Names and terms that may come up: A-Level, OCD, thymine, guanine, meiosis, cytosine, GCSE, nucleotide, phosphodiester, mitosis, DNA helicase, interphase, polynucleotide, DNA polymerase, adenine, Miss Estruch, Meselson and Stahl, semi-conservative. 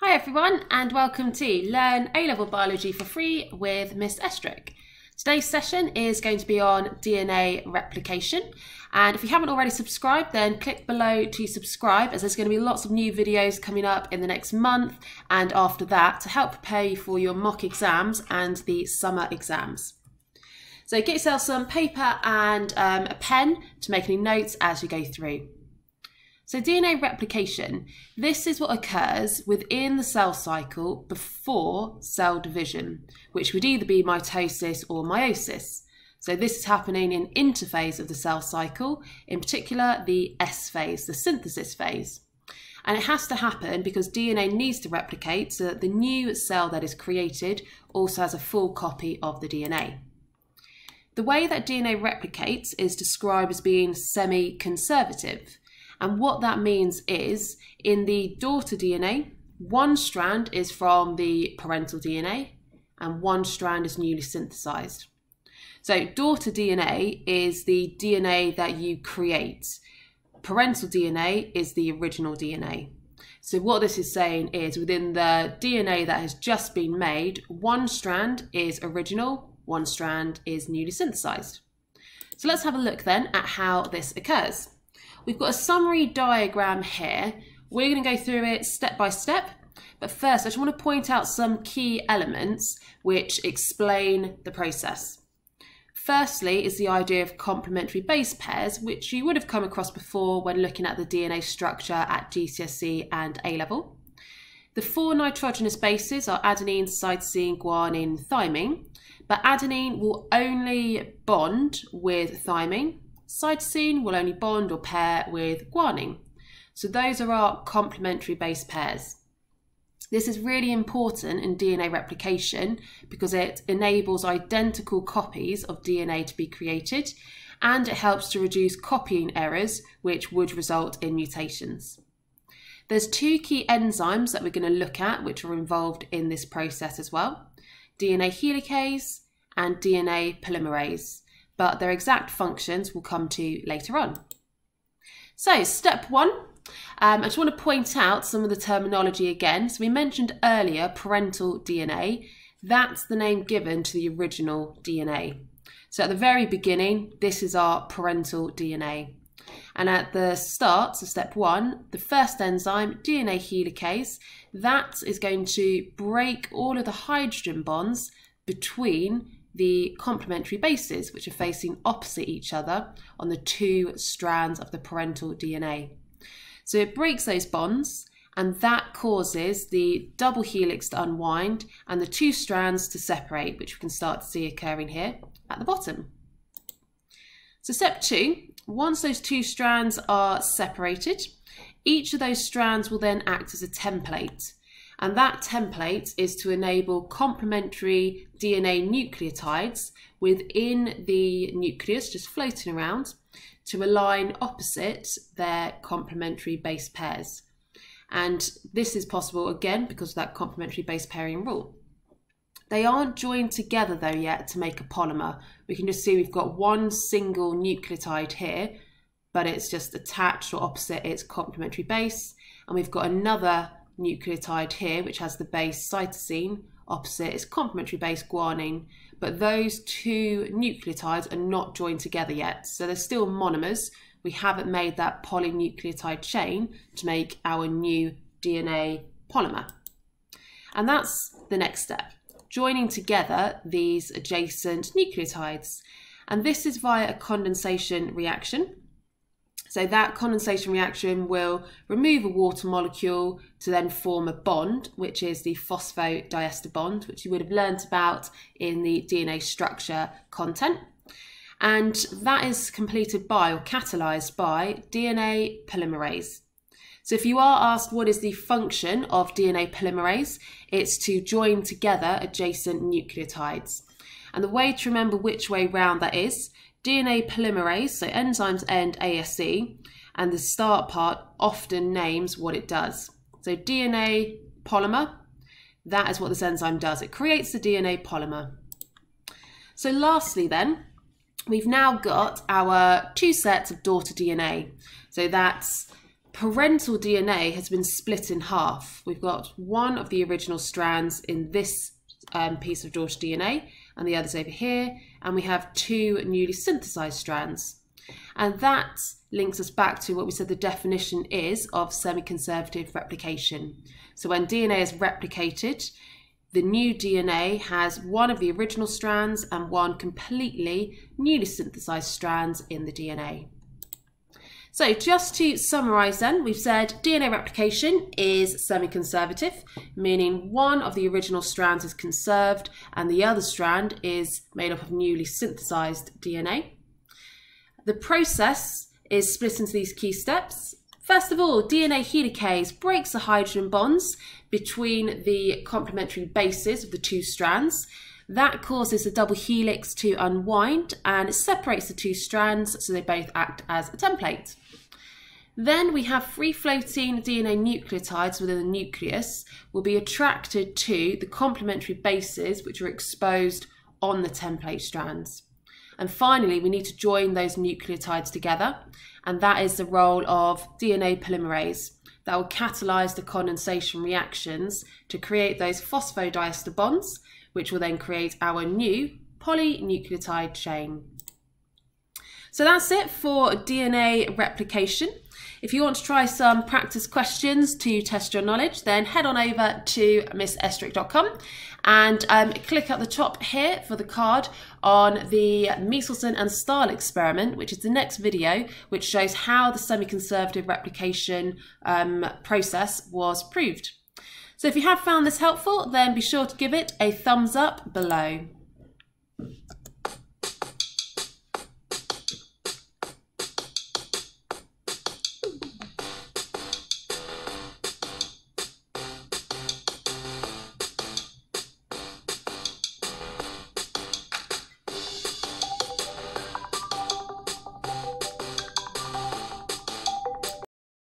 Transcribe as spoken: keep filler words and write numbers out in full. Hi everyone and welcome to Learn A-Level Biology for Free with Miss Estruch. Today's session is going to be on D N A replication, and if you haven't already subscribed then click below to subscribe, as there's going to be lots of new videos coming up in the next month and after that to help prepare you for your mock exams and the summer exams. So get yourself some paper and um, a pen to make any notes as you go through. So D N A replication, this is what occurs within the cell cycle before cell division, which would either be mitosis or meiosis. So this is happening in interphase of the cell cycle, in particular the S phase, the synthesis phase. And it has to happen because D N A needs to replicate so that the new cell that is created also has a full copy of the D N A. The way that D N A replicates is described as being semi-conservative. And what that means is, in the daughter D N A, one strand is from the parental D N A and one strand is newly synthesized. So daughter D N A is the D N A that you create. Parental D N A is the original D N A. So what this is saying is, within the D N A that has just been made, one strand is original, one strand is newly synthesized. So let's have a look then at how this occurs. We've got a summary diagram here. We're going to go through it step by step, but first I just want to point out some key elements which explain the process. Firstly is the idea of complementary base pairs, which you would have come across before when looking at the D N A structure at G C S E and A-Level. The four nitrogenous bases are adenine, cytosine, guanine, thymine, but adenine will only bond with thymine. Cytosine will only bond or pair with guanine. So those are our complementary base pairs. This is really important in D N A replication because it enables identical copies of D N A to be created, and it helps to reduce copying errors which would result in mutations. There's two key enzymes that we're going to look at which are involved in this process as well: D N A helicase and D N A polymerase. But their exact functions we'll come to later on. So step one, um, I just want to point out some of the terminology again. So we mentioned earlier parental D N A, that's the name given to the original D N A. So at the very beginning, this is our parental D N A. And at the start, so step one, the first enzyme, D N A helicase, that is going to break all of the hydrogen bonds between the complementary bases, which are facing opposite each other on the two strands of the parental D N A. So it breaks those bonds, and that causes the double helix to unwind and the two strands to separate, which we can start to see occurring here at the bottom. So step two, once those two strands are separated, each of those strands will then act as a template. And that template is to enable complementary D N A nucleotides within the nucleus, just floating around, to align opposite their complementary base pairs. And this is possible again because of that complementary base pairing rule. They aren't joined together though yet to make a polymer. We can just see we've got one single nucleotide here, but it's just attached or opposite its complementary base, and we've got another nucleotide here which has the base cytosine opposite its complementary base guanine, but those two nucleotides are not joined together yet, so they're still monomers. We haven't made that polynucleotide chain to make our new D N A polymer. And that's the next step, joining together these adjacent nucleotides, and this is via a condensation reaction. So that condensation reaction will remove a water molecule to then form a bond, which is the phosphodiester bond, which you would have learnt about in the D N A structure content. And that is completed by, or catalysed by, D N A polymerase. So if you are asked what is the function of D N A polymerase, it's to join together adjacent nucleotides. And the way to remember which way round that is, D N A polymerase, so enzymes end A S E, and the start part often names what it does. So D N A polymer, that is what this enzyme does. It creates the D N A polymer. So lastly then, we've now got our two sets of daughter D N A. So that's parental D N A has been split in half. We've got one of the original strands in this um, piece of daughter D N A and the other's over here, and we have two newly synthesized strands. And that links us back to what we said the definition is of semi-conservative replication. So when D N A is replicated, the new D N A has one of the original strands and one completely newly synthesized strands in the D N A. So just to summarise then, we've said D N A replication is semi-conservative, meaning one of the original strands is conserved and the other strand is made up of newly synthesised D N A. The process is split into these key steps. First of all, D N A helicase breaks the hydrogen bonds between the complementary bases of the two strands. That causes the double helix to unwind and it separates the two strands so they both act as a template. Then we have free-floating D N A nucleotides within the nucleus will be attracted to the complementary bases which are exposed on the template strands. And finally, we need to join those nucleotides together, and that is the role of D N A polymerase. That will catalyse the condensation reactions to create those phosphodiester bonds, which will then create our new polynucleotide chain. So that's it for D N A replication. If you want to try some practice questions to test your knowledge, then head on over to miss estruch dot com and um, click at the top here for the card on the Meselson and Stahl experiment, which is the next video, which shows how the semi-conservative replication um, process was proved. So if you have found this helpful, then be sure to give it a thumbs up below.